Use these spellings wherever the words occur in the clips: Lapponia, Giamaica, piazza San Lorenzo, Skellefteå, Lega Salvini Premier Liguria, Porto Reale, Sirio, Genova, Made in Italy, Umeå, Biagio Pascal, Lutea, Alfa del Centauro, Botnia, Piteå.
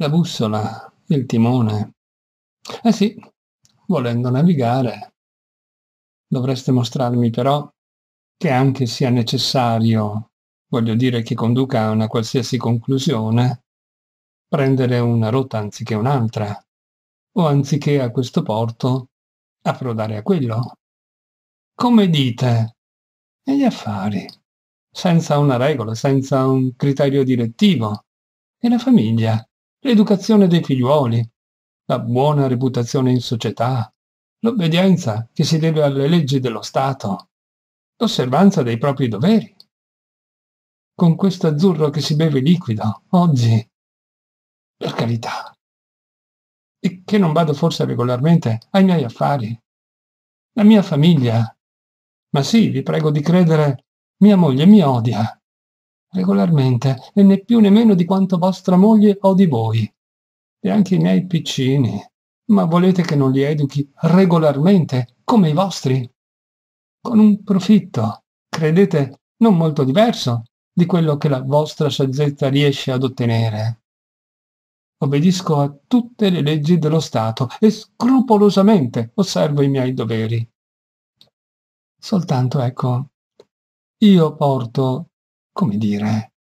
la bussola, il timone. Eh sì, volendo navigare. Dovreste mostrarmi però che anche sia necessario, voglio dire che conduca a una qualsiasi conclusione, prendere una rotta anziché un'altra, o anziché a questo porto, approdare a quello. Come dite? E gli affari? Senza una regola, senza un criterio direttivo. E la famiglia, l'educazione dei figliuoli, la buona reputazione in società, l'obbedienza che si deve alle leggi dello Stato, l'osservanza dei propri doveri. Con questo azzurro che si beve liquido, oggi, per carità, e che non vado forse regolarmente ai miei affari, la mia famiglia, ma sì, vi prego di credere, mia moglie mi odia. Regolarmente, e né più né meno di quanto vostra moglie o di voi, e anche i miei piccini, ma volete che non li educhi regolarmente come i vostri? Con un profitto, credete, non molto diverso di quello che la vostra saggezza riesce ad ottenere. Obbedisco a tutte le leggi dello Stato e scrupolosamente osservo i miei doveri. Soltanto, ecco, io porto, come dire,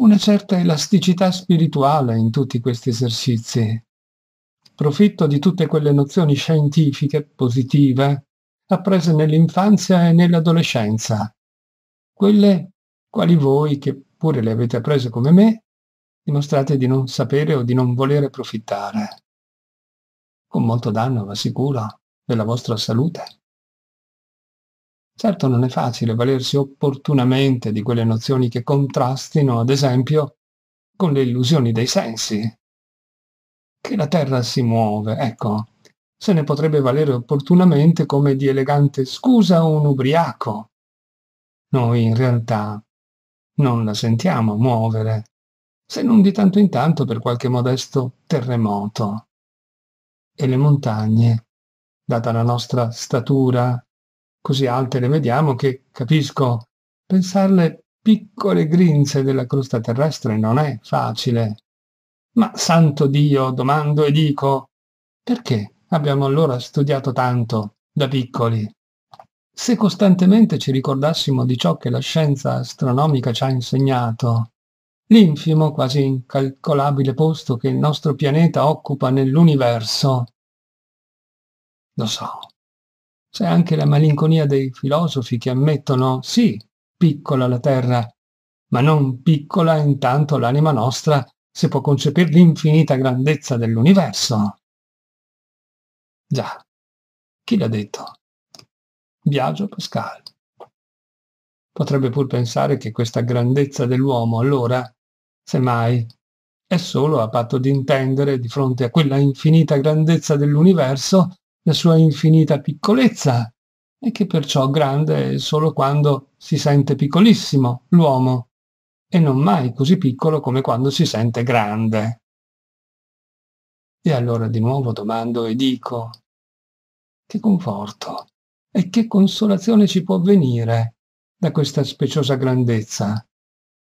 una certa elasticità spirituale in tutti questi esercizi. Profitto di tutte quelle nozioni scientifiche positive apprese nell'infanzia e nell'adolescenza, quelle quali voi, che pure le avete apprese come me, dimostrate di non sapere o di non volere approfittare. Con molto danno, v'assicuro, della vostra salute. Certo non è facile valersi opportunamente di quelle nozioni che contrastino, ad esempio, con le illusioni dei sensi. Che la Terra si muove, ecco, se ne potrebbe valere opportunamente come di elegante scusa un ubriaco. Noi in realtà non la sentiamo muovere, se non di tanto in tanto per qualche modesto terremoto. E le montagne, data la nostra statura, così alte le vediamo che, capisco, pensarle piccole grinze della crosta terrestre non è facile. Ma, santo Dio, domando e dico, perché abbiamo allora studiato tanto da piccoli? Se costantemente ci ricordassimo di ciò che la scienza astronomica ci ha insegnato, l'infimo, quasi incalcolabile posto che il nostro pianeta occupa nell'universo. Lo so. C'è anche la malinconia dei filosofi che ammettono, sì, piccola la Terra, ma non piccola intanto l'anima nostra se può concepire l'infinita grandezza dell'universo. Già, chi l'ha detto? Biagio Pascal. Potrebbe pur pensare che questa grandezza dell'uomo, allora, semmai, è solo a patto di intendere, di fronte a quella infinita grandezza dell'universo, la sua infinita piccolezza, e che perciò grande è solo quando si sente piccolissimo l'uomo, e non mai così piccolo come quando si sente grande. E allora di nuovo domando e dico, che conforto e che consolazione ci può venire da questa speciosa grandezza,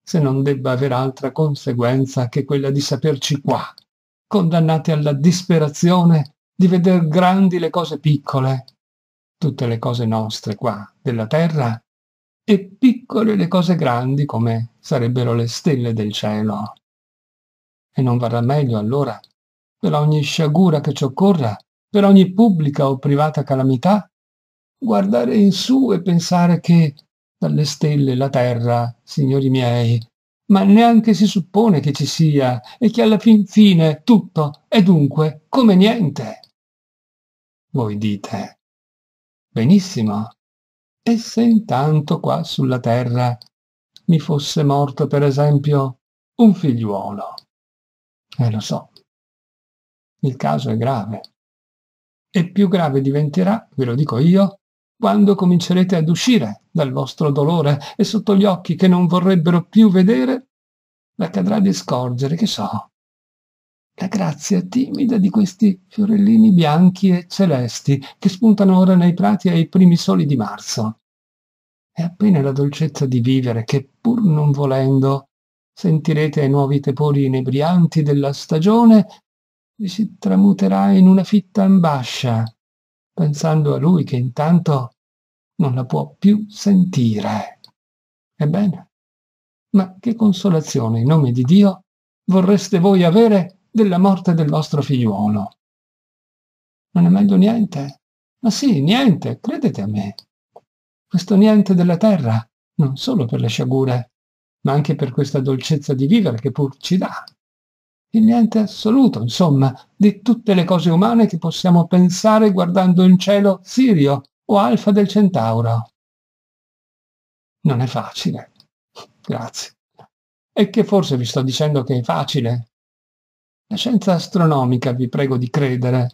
se non debba aver altra conseguenza che quella di saperci qua, condannati alla disperazione di veder grandi le cose piccole, tutte le cose nostre qua, della Terra, e piccole le cose grandi come sarebbero le stelle del cielo. E non varrà meglio allora, per ogni sciagura che ci occorra, per ogni pubblica o privata calamità, guardare in su e pensare che dalle stelle la Terra, signori miei, ma neanche si suppone che ci sia, e che alla fin fine tutto è dunque come niente. Voi dite, benissimo, e se intanto qua sulla Terra mi fosse morto, per esempio, un figliuolo? Lo so, il caso è grave, e più grave diventerà, ve lo dico io, quando comincerete ad uscire dal vostro dolore e sotto gli occhi che non vorrebbero più vedere, accadrà di scorgere, che so, la grazia timida di questi fiorellini bianchi e celesti che spuntano ora nei prati ai primi soli di marzo. È appena la dolcezza di vivere che, pur non volendo, sentirete nuovi tepori inebrianti della stagione, vi si tramuterà in una fitta ambascia, pensando a lui che intanto non la può più sentire. Ebbene, ma che consolazione in nome di Dio vorreste voi avere della morte del vostro figliuolo? Non è meglio niente? Ma sì, niente, credete a me. Questo niente della terra, non solo per le sciagure, ma anche per questa dolcezza di vivere che pur ci dà. Il niente assoluto, insomma, di tutte le cose umane che possiamo pensare guardando in cielo Sirio o Alfa del Centauro. Non è facile. Grazie. E che forse vi sto dicendo che è facile? La scienza astronomica, vi prego di credere,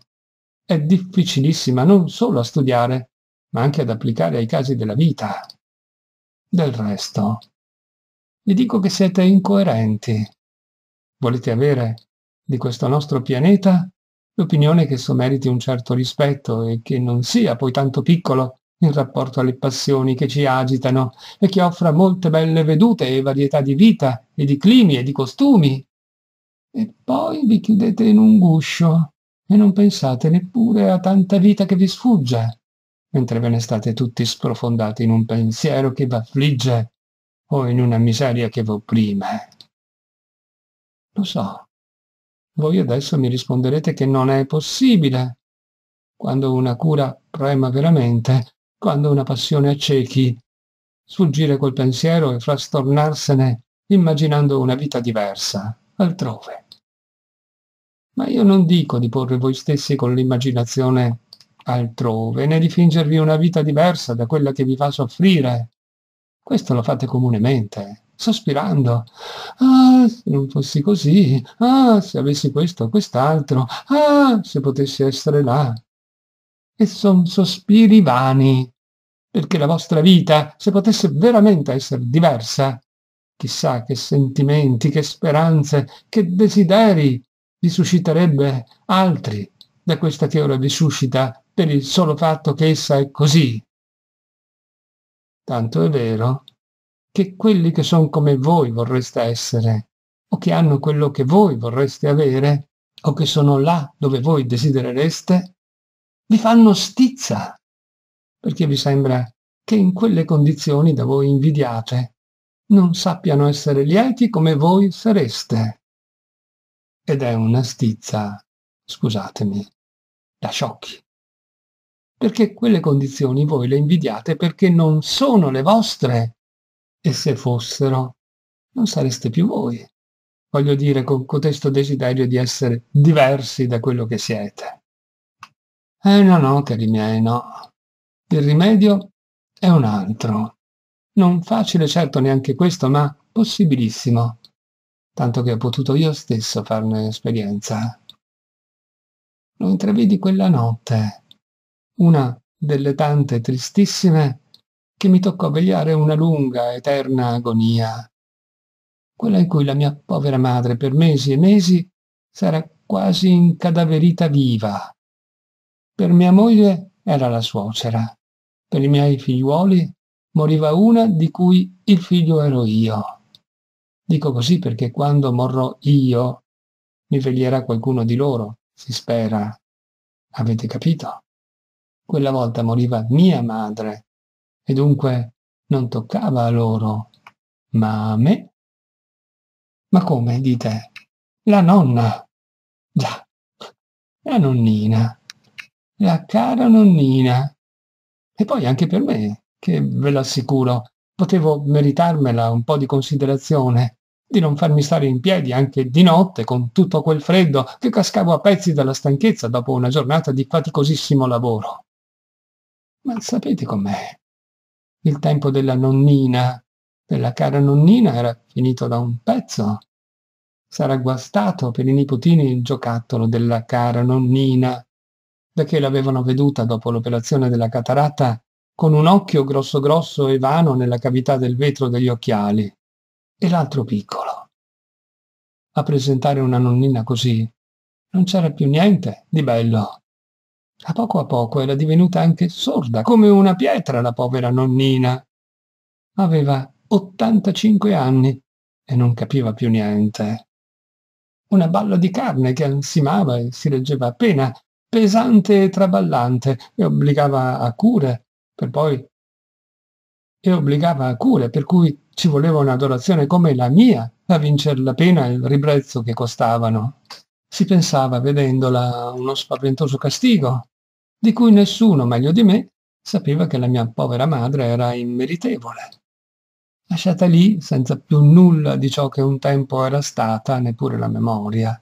è difficilissima non solo a studiare, ma anche ad applicare ai casi della vita. Del resto, vi dico che siete incoerenti. Volete avere di questo nostro pianeta l'opinione che meriti un certo rispetto e che non sia poi tanto piccolo in rapporto alle passioni che ci agitano e che offra molte belle vedute e varietà di vita e di climi e di costumi. E poi vi chiudete in un guscio e non pensate neppure a tanta vita che vi sfugge, mentre ve ne state tutti sprofondati in un pensiero che vi affligge o in una miseria che vi opprime. Lo so, voi adesso mi risponderete che non è possibile. Quando una cura prema veramente, quando una passione accechi, sfuggire col pensiero e frastornarsene immaginando una vita diversa, altrove. Ma io non dico di porre voi stessi con l'immaginazione altrove, né di fingervi una vita diversa da quella che vi fa soffrire. Questo lo fate comunemente, sospirando. Ah, se non fossi così. Ah, se avessi questo o quest'altro. Ah, se potessi essere là. E son sospiri vani, perché la vostra vita, se potesse veramente essere diversa, chissà che sentimenti, che speranze, che desideri vi susciterebbe altri da questa che ora vi suscita per il solo fatto che essa è così. Tanto è vero che quelli che sono come voi vorreste essere, o che hanno quello che voi vorreste avere, o che sono là dove voi desiderereste, vi fanno stizza, perché vi sembra che in quelle condizioni da voi invidiate non sappiano essere lieti come voi sareste. Ed è una stizza, scusatemi, da sciocchi, perché quelle condizioni voi le invidiate perché non sono le vostre. E se fossero, non sareste più voi, voglio dire, con cotesto desiderio di essere diversi da quello che siete. No, no, cari miei, no. Il rimedio è un altro. Non facile certo neanche questo, ma possibilissimo, tanto che ho potuto io stesso farne esperienza. Lo intravidi quella notte, una delle tante tristissime, che mi toccò vegliare una lunga, eterna agonia, quella in cui la mia povera madre per mesi e mesi s'era quasi incadaverita viva. Per mia moglie era la suocera, per i miei figliuoli moriva una di cui il figlio ero io. Dico così perché quando morrò io mi veglierà qualcuno di loro, si spera. Avete capito? Quella volta moriva mia madre, e dunque non toccava a loro, ma a me. Ma come, dite? La nonna. Già, la nonnina, la cara nonnina. E poi anche per me, che ve lo assicuro, potevo meritarmela un po' di considerazione, di non farmi stare in piedi anche di notte con tutto quel freddo che cascavo a pezzi dalla stanchezza dopo una giornata di faticosissimo lavoro. Ma sapete com'è? Il tempo della nonnina, della cara nonnina, era finito da un pezzo. S'era guastato per i nipotini il giocattolo della cara nonnina, da che l'avevano veduta dopo l'operazione della cataratta con un occhio grosso grosso e vano nella cavità del vetro degli occhiali, e l'altro piccolo. A presentare una nonnina così non c'era più niente di bello. A poco era divenuta anche sorda, come una pietra, la povera nonnina. Aveva 85 anni e non capiva più niente. Una balla di carne che ansimava e si reggeva appena, pesante e traballante, e obbligava a cure, per cui ci voleva un'adorazione come la mia a vincer la pena e il ribrezzo che costavano. Si pensava, vedendola, uno spaventoso castigo, di cui nessuno meglio di me sapeva che la mia povera madre era immeritevole, lasciata lì senza più nulla di ciò che un tempo era stata, neppure la memoria.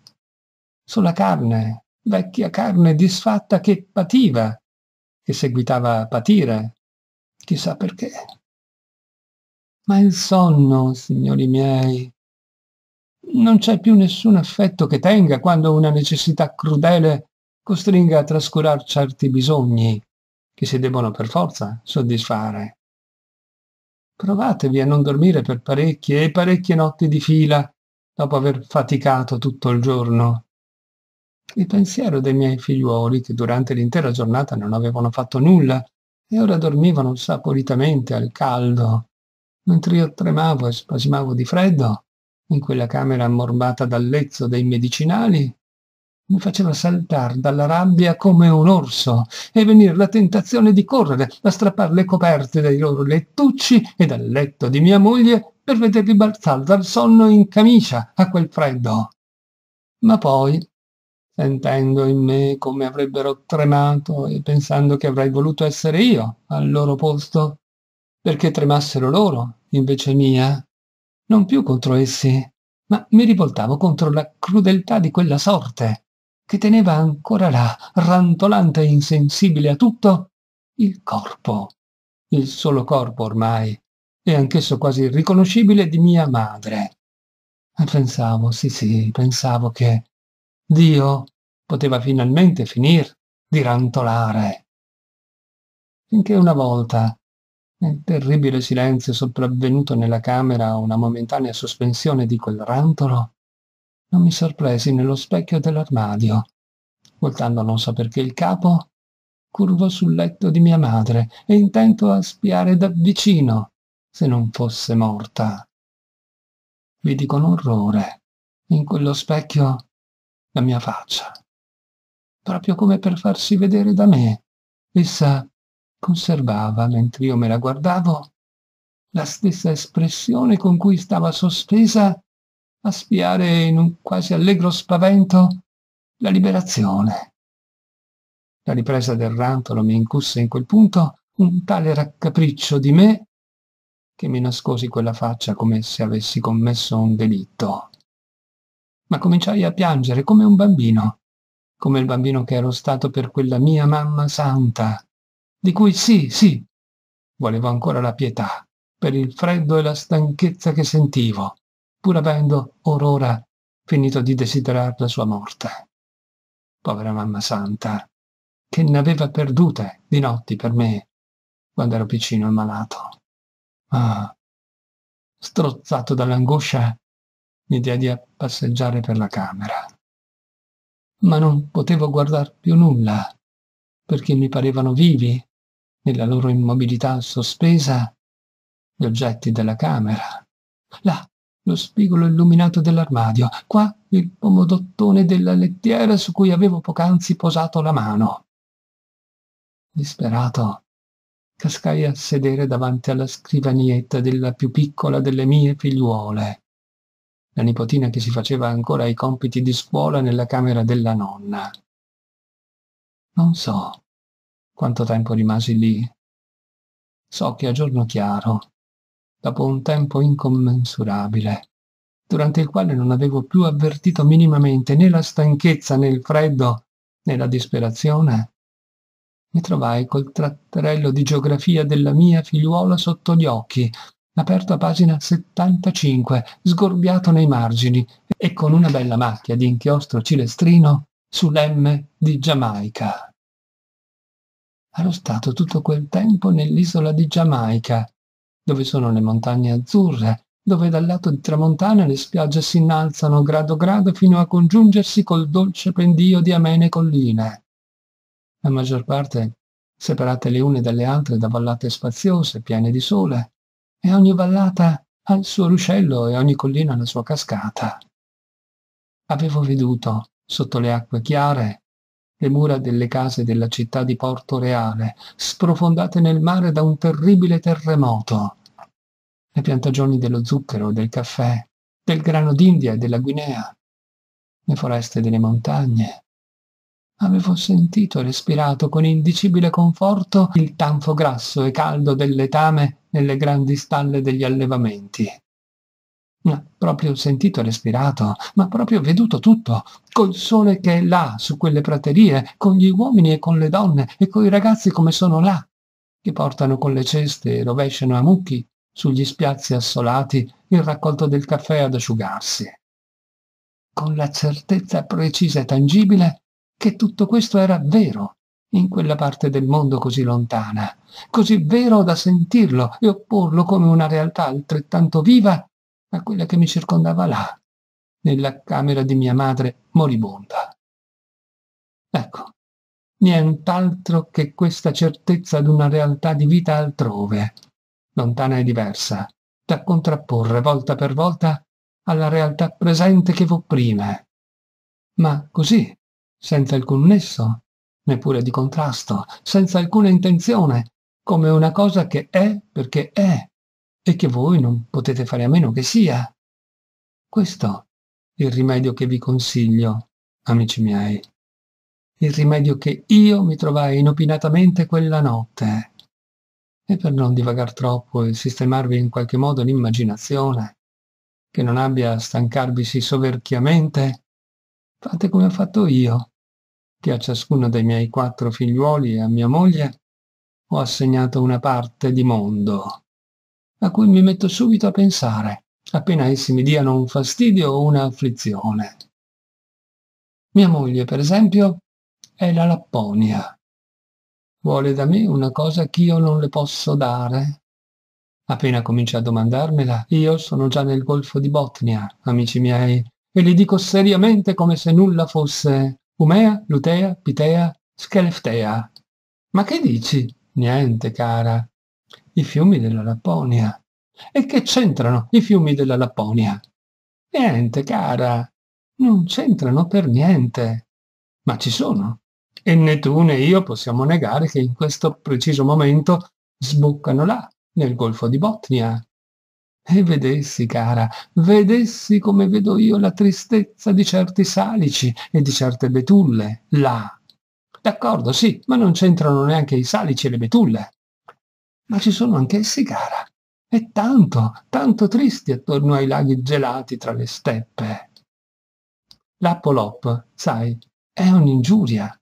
Sola carne, vecchia carne disfatta che pativa, che seguitava a patire, chissà perché. Ma il sonno, signori miei, non c'è più nessun affetto che tenga quando una necessità crudele costringa a trascurar certi bisogni che si debbono per forza soddisfare. Provatevi a non dormire per parecchie e parecchie notti di fila dopo aver faticato tutto il giorno. Il pensiero dei miei figliuoli, che durante l'intera giornata non avevano fatto nulla e ora dormivano saporitamente al caldo, mentre io tremavo e spasimavo di freddo in quella camera ammorbata dal lezzo dei medicinali, mi faceva saltar dalla rabbia come un orso e venir la tentazione di correre a strappar le coperte dai loro lettucci e dal letto di mia moglie per vederli balzar dal sonno in camicia a quel freddo. Ma poi, sentendo in me come avrebbero tremato e pensando che avrei voluto essere io al loro posto, perché tremassero loro invece mia, non più contro essi, ma mi rivoltavo contro la crudeltà di quella sorte, che teneva ancora là, rantolante e insensibile a tutto, il corpo, il solo corpo ormai, e anch'esso quasi riconoscibile di mia madre. E pensavo, sì, pensavo che Dio poteva finalmente finir di rantolare. Finché una volta, nel terribile silenzio sopravvenuto nella camera a una momentanea sospensione di quel rantolo, non mi sorpresi nello specchio dell'armadio, voltando non so perché il capo, curvo sul letto di mia madre e intento a spiare da vicino se non fosse morta. Vidi con orrore in quello specchio la mia faccia, proprio come per farsi vedere da me. Essa conservava, mentre io me la guardavo, la stessa espressione con cui stava sospesa a spiare in un quasi allegro spavento la liberazione. La ripresa del rantolo mi incusse in quel punto un tale raccapriccio di me che mi nascosi quella faccia come se avessi commesso un delitto. Ma cominciai a piangere come un bambino, come il bambino che ero stato per quella mia mamma santa, di cui sì, volevo ancora la pietà, per il freddo e la stanchezza che sentivo, pur avendo or ora finito di desiderar la sua morte. Povera mamma santa, che ne aveva perdute di notti per me, quando ero piccino e malato. Ah, strozzato dall'angoscia, mi diedi a passeggiare per la camera. Ma non potevo guardar più nulla, perché mi parevano vivi, nella loro immobilità sospesa, gli oggetti della camera. Là, lo spigolo illuminato dell'armadio, qua il pomodottone della lettiera su cui avevo poc'anzi posato la mano. Disperato, cascai a sedere davanti alla scrivanietta della più piccola delle mie figliuole, la nipotina che si faceva ancora i compiti di scuola nella camera della nonna. Non so quanto tempo rimasi lì. So che a giorno chiaro, dopo un tempo incommensurabile, durante il quale non avevo più avvertito minimamente né la stanchezza, né il freddo, né la disperazione, mi trovai col tratterello di geografia della mia figliuola sotto gli occhi, aperto a pagina 75, sgorbiato nei margini e con una bella macchia di inchiostro cilestrino sull'M di Giamaica. Ero stato tutto quel tempo nell'isola di Giamaica, dove sono le montagne azzurre, dove dal lato di tramontana le spiagge si innalzano grado grado fino a congiungersi col dolce pendio di amene colline, la maggior parte separate le une dalle altre da vallate spaziose, piene di sole, e ogni vallata ha il suo ruscello e ogni collina ha la sua cascata. Avevo veduto, sotto le acque chiare, le mura delle case della città di Porto Reale, sprofondate nel mare da un terribile terremoto, le piantagioni dello zucchero, del caffè, del grano d'India e della Guinea, le foreste delle montagne. Avevo sentito e respirato con indicibile conforto il tanfo grasso e caldo del letame nelle grandi stalle degli allevamenti. Ma proprio sentito e respirato, ma proprio veduto tutto, col sole che è là, su quelle praterie, con gli uomini e con le donne e coi ragazzi come sono là, che portano con le ceste e rovesciano a mucchi sugli spiazzi assolati il raccolto del caffè ad asciugarsi. Con la certezza precisa e tangibile che tutto questo era vero in quella parte del mondo così lontana, così vero da sentirlo e opporlo come una realtà altrettanto viva a quella che mi circondava là, nella camera di mia madre moribonda. Ecco, nient'altro che questa certezza d'una realtà di vita altrove, lontana e diversa, da contrapporre volta per volta alla realtà presente che v'opprime. Ma così, senza alcun nesso, neppure di contrasto, senza alcuna intenzione, come una cosa che è perché è, e che voi non potete fare a meno che sia. Questo è il rimedio che vi consiglio, amici miei, il rimedio che io mi trovai inopinatamente quella notte. E per non divagar troppo e sistemarvi in qualche modo l'immaginazione, che non abbia a stancarvisi soverchiamente, fate come ho fatto io, che a ciascuno dei miei 4 figliuoli e a mia moglie ho assegnato una parte di mondo, a cui mi metto subito a pensare, appena essi mi diano un fastidio o una afflizione. Mia moglie, per esempio, è la Lapponia. Vuole da me una cosa che io non le posso dare. Appena comincia a domandarmela, io sono già nel golfo di Botnia, amici miei, e le dico seriamente come se nulla fosse: Umeå, Lutea, Piteå, Skellefteå. Ma che dici? Niente, cara. I fiumi della Lapponia. E che c'entrano i fiumi della Lapponia? Niente, cara, non c'entrano per niente. Ma ci sono. E né tu né io possiamo negare che in questo preciso momento sboccano là, nel golfo di Botnia. E vedessi, cara, vedessi come vedo io la tristezza di certi salici e di certe betulle, là. D'accordo, sì, ma non c'entrano neanche i salici e le betulle. Ma ci sono anch'essi, cara, e tanto, tanto tristi attorno ai laghi gelati tra le steppe. L'appolop, sai, è un'ingiuria.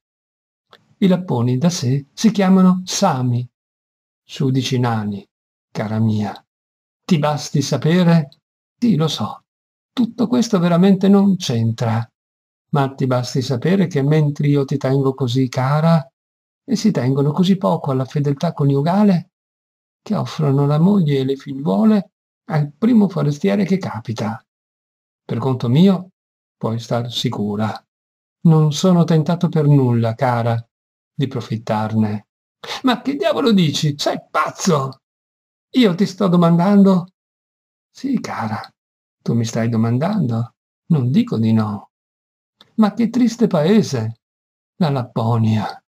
I lapponi da sé si chiamano sami, sudici nani, cara mia. Ti basti sapere? Sì, lo so, tutto questo veramente non c'entra, ma ti basti sapere che mentre io ti tengo così cara, essi tengono così poco alla fedeltà coniugale, che offrono la moglie e le figliuole al primo forestiere che capita. Per conto mio, puoi star sicura. Non sono tentato per nulla, cara, di profittarne. Ma che diavolo dici? Sei pazzo! Io ti sto domandando? Sì, cara, tu mi stai domandando. Non dico di no. Ma che triste paese, la Lapponia.